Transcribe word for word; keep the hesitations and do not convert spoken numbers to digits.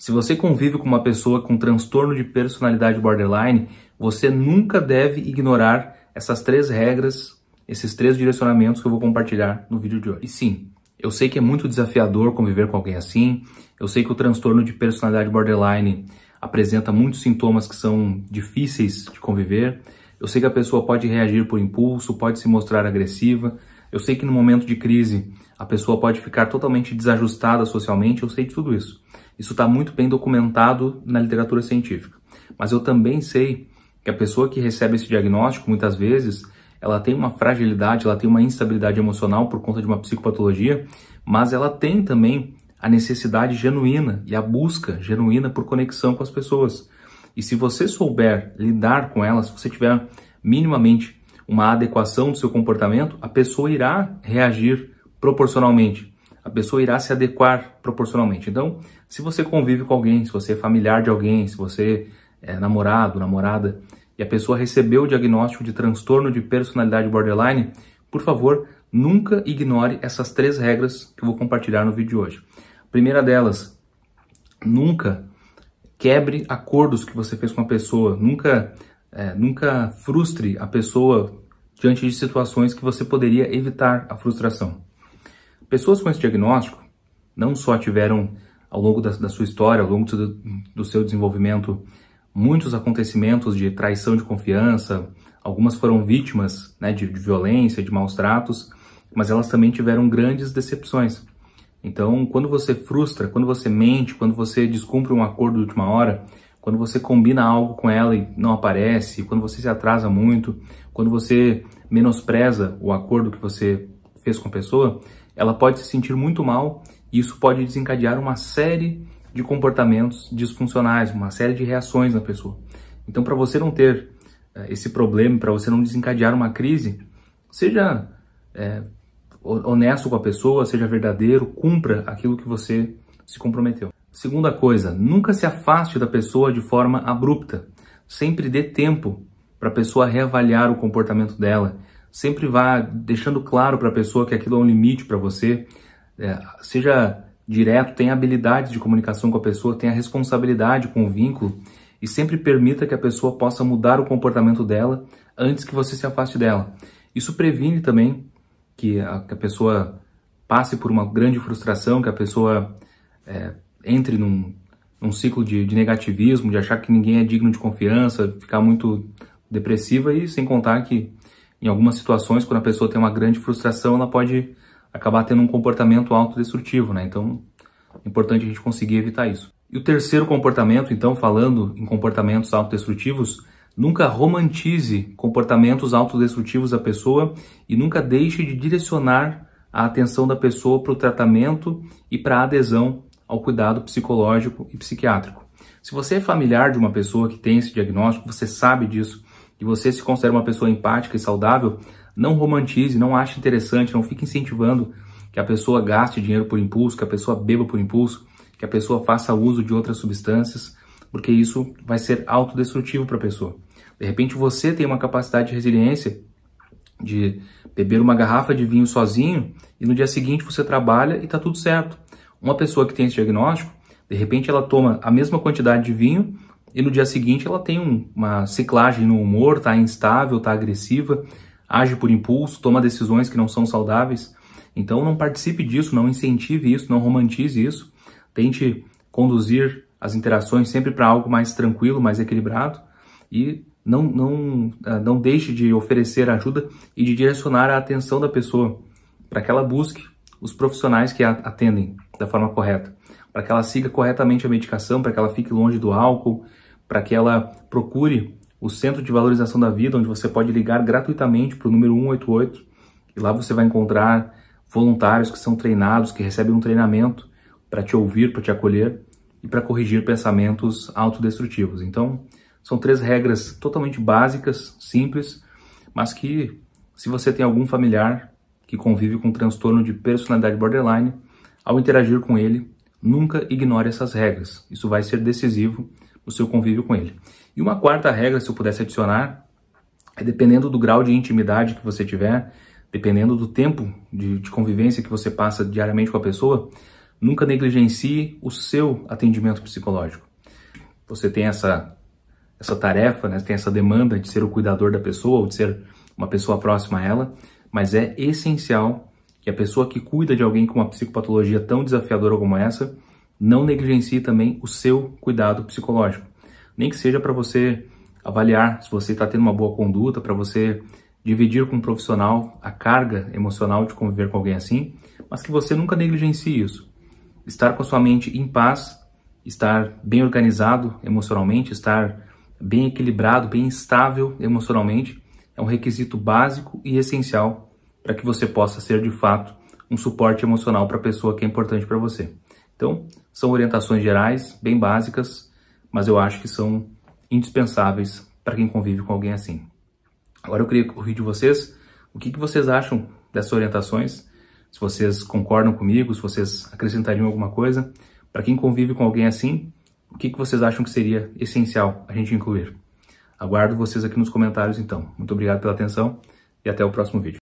Se você convive com uma pessoa com transtorno de personalidade borderline, você nunca deve ignorar essas três regras, esses três direcionamentos que eu vou compartilhar no vídeo de hoje. E sim, eu sei que é muito desafiador conviver com alguém assim, eu sei que o transtorno de personalidade borderline apresenta muitos sintomas que são difíceis de conviver, eu sei que a pessoa pode reagir por impulso, pode se mostrar agressiva, eu sei que no momento de crise a pessoa pode ficar totalmente desajustada socialmente, eu sei de tudo isso. Isso está muito bem documentado na literatura científica. Mas eu também sei que a pessoa que recebe esse diagnóstico, muitas vezes, ela tem uma fragilidade, ela tem uma instabilidade emocional por conta de uma psicopatologia, mas ela tem também a necessidade genuína e a busca genuína por conexão com as pessoas. E se você souber lidar com elas, se você tiver minimamente uma adequação do seu comportamento, a pessoa irá reagir proporcionalmente, a pessoa irá se adequar proporcionalmente. Então, se você convive com alguém, se você é familiar de alguém, se você é namorado, namorada, e a pessoa recebeu o diagnóstico de transtorno de personalidade borderline, por favor, nunca ignore essas três regras que eu vou compartilhar no vídeo de hoje. A primeira delas, nunca quebre acordos que você fez com a pessoa, nunca, é, nunca frustre a pessoa diante de situações que você poderia evitar a frustração. Pessoas com esse diagnóstico não só tiveram, ao longo da, da sua história, ao longo do, do seu desenvolvimento, muitos acontecimentos de traição de confiança, algumas foram vítimas, né, de, de violência, de maus tratos, mas elas também tiveram grandes decepções. Então, quando você frustra, quando você mente, quando você descumpre um acordo de última hora, quando você combina algo com ela e não aparece, quando você se atrasa muito, quando você menospreza o acordo que você fez com a pessoa, ela pode se sentir muito mal e isso pode desencadear uma série de comportamentos disfuncionais, uma série de reações na pessoa. Então, para você não ter eh, esse problema, para você não desencadear uma crise, seja eh, honesto com a pessoa, seja verdadeiro, cumpra aquilo que você se comprometeu. Segunda coisa, nunca se afaste da pessoa de forma abrupta. Sempre dê tempo para a pessoa reavaliar o comportamento dela. Sempre vá deixando claro para a pessoa que aquilo é um limite para você. Eh, seja... direto, tenha habilidades de comunicação com a pessoa, tenha responsabilidade com o vínculo e sempre permita que a pessoa possa mudar o comportamento dela antes que você se afaste dela. Isso previne também que a, que a pessoa passe por uma grande frustração, que a pessoa é, entre num, num ciclo de, de negativismo, de achar que ninguém é digno de confiança, ficar muito depressiva e sem contar que em algumas situações, quando a pessoa tem uma grande frustração, ela pode acabar tendo um comportamento autodestrutivo, né? Então, é importante a gente conseguir evitar isso. E o terceiro comportamento, então, falando em comportamentos autodestrutivos, nunca romantize comportamentos autodestrutivos da pessoa e nunca deixe de direcionar a atenção da pessoa para o tratamento e para a adesão ao cuidado psicológico e psiquiátrico. Se você é familiar de uma pessoa que tem esse diagnóstico, você sabe disso, e você se considera uma pessoa empática e saudável, não romantize, não ache interessante, não fique incentivando que a pessoa gaste dinheiro por impulso, que a pessoa beba por impulso, que a pessoa faça uso de outras substâncias, porque isso vai ser autodestrutivo para a pessoa. De repente você tem uma capacidade de resiliência de beber uma garrafa de vinho sozinho e no dia seguinte você trabalha e está tudo certo. Uma pessoa que tem esse diagnóstico, de repente ela toma a mesma quantidade de vinho e no dia seguinte ela tem um, uma ciclagem no humor, está instável, está agressiva, age por impulso, toma decisões que não são saudáveis. Então não participe disso, não incentive isso, não romantize isso. Tente conduzir as interações sempre para algo mais tranquilo, mais equilibrado. E não, não, não deixe de oferecer ajuda e de direcionar a atenção da pessoa para que ela busque os profissionais que a atendem da forma correta, para que ela siga corretamente a medicação, para que ela fique longe do álcool, para que ela procure o Centro de Valorização da Vida, onde você pode ligar gratuitamente para o número um oito oito e lá você vai encontrar voluntários que são treinados, que recebem um treinamento para te ouvir, para te acolher e para corrigir pensamentos autodestrutivos. Então, são três regras totalmente básicas, simples, mas que se você tem algum familiar que convive com transtorno de personalidade borderline, ao interagir com ele, nunca ignore essas regras. Isso vai ser decisivo no seu convívio com ele. E uma quarta regra, se eu pudesse adicionar, é dependendo do grau de intimidade que você tiver, dependendo do tempo de, de convivência que você passa diariamente com a pessoa, Nunca negligencie o seu atendimento psicológico. Você tem essa, essa tarefa, né? Tem essa demanda de ser o cuidador da pessoa ou de ser uma pessoa próxima a ela, mas é essencial que a pessoa que cuida de alguém com uma psicopatologia tão desafiadora como essa não negligencie também o seu cuidado psicológico. Nem que seja para você avaliar se você está tendo uma boa conduta, para você dividir com um profissional a carga emocional de conviver com alguém assim, mas que você nunca negligencie isso. Estar com a sua mente em paz, estar bem organizado emocionalmente, estar bem equilibrado, bem estável emocionalmente, é um requisito básico e essencial para que você possa ser, de fato, um suporte emocional para a pessoa que é importante para você. Então, são orientações gerais, bem básicas, mas eu acho que são indispensáveis para quem convive com alguém assim. Agora eu queria ouvir de vocês o que, que vocês acham dessas orientações, se vocês concordam comigo, se vocês acrescentariam alguma coisa. Para quem convive com alguém assim, o que, que vocês acham que seria essencial a gente incluir? Aguardo vocês aqui nos comentários, então. Muito obrigado pela atenção e até o próximo vídeo.